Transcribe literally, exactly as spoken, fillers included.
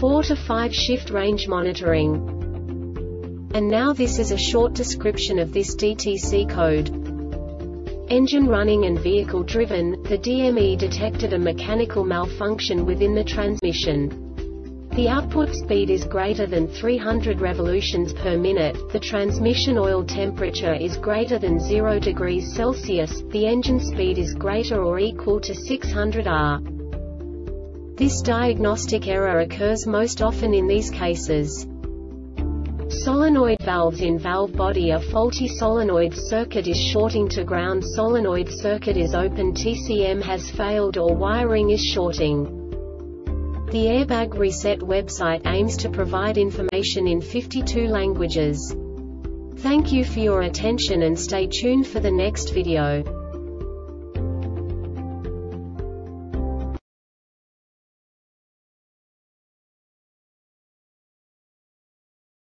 four to five shift range monitoring. And now this is a short description of this D T C code. Engine running and vehicle driven, the D M E detected a mechanical malfunction within the transmission. The output speed is greater than three hundred revolutions per minute, the transmission oil temperature is greater than zero degrees Celsius, the engine speed is greater or equal to six hundred R. This diagnostic error occurs most often in these cases. Solenoid valves in valve body are faulty, solenoid circuit is shorting to ground, solenoid circuit is open, T C M has failed or wiring is shorting. The Airbag Reset website aims to provide information in fifty-two languages. Thank you for your attention and stay tuned for the next video.